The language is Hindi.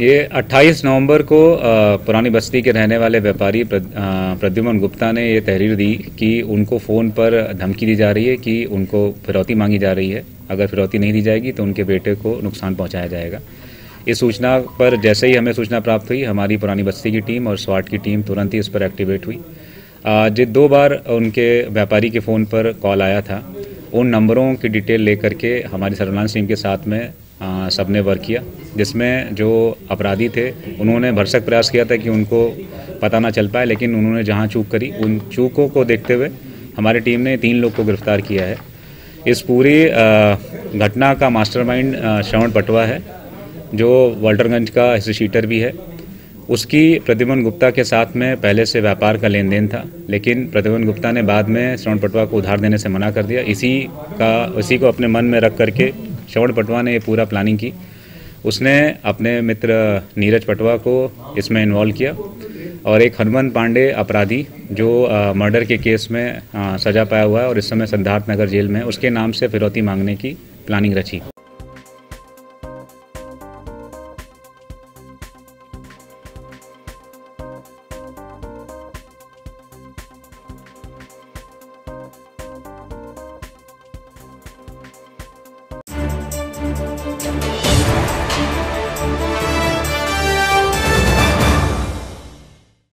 ये 28 नवंबर को पुरानी बस्ती के रहने वाले व्यापारी प्रद्युमन गुप्ता ने ये तहरीर दी कि उनको फ़ोन पर धमकी दी जा रही है कि उनको फिरौती मांगी जा रही है, अगर फिरौती नहीं दी जाएगी तो उनके बेटे को नुकसान पहुंचाया जाएगा। इस सूचना पर जैसे ही हमें सूचना प्राप्त हुई, हमारी पुरानी बस्ती की टीम और स्वाट की टीम तुरंत ही इस पर एक्टिवेट हुई। जिस 2 बार उनके व्यापारी के फ़ोन पर कॉल आया था, उन नंबरों की डिटेल लेकर के हमारी सर्विलांस टीम के साथ में सबने वर्क किया, जिसमें जो अपराधी थे उन्होंने भरसक प्रयास किया था कि उनको पता ना चल पाए, लेकिन उन्होंने जहां चूक करी, उन चूकों को देखते हुए हमारी टीम ने 3 लोग को गिरफ्तार किया है। इस पूरी घटना का मास्टरमाइंड श्रवण पटवा है, जो वल्टरगंज का हिस्ट्री शीटर भी है। उसकी प्रद्युमन गुप्ता के साथ में पहले से व्यापार का लेन देन था, लेकिन प्रद्युमन गुप्ता ने बाद में श्रवण पटवा को उधार देने से मना कर दिया। इसी को अपने मन में रख करके श्रवण पटवा ने ये पूरा प्लानिंग की। उसने अपने मित्र नीरज पटवा को इसमें इन्वॉल्व किया और एक हनुमान पांडे अपराधी, जो मर्डर के केस में सजा पाया हुआ है और इस समय सिद्धार्थनगर जेल में, उसके नाम से फिरौती मांगने की प्लानिंग रची।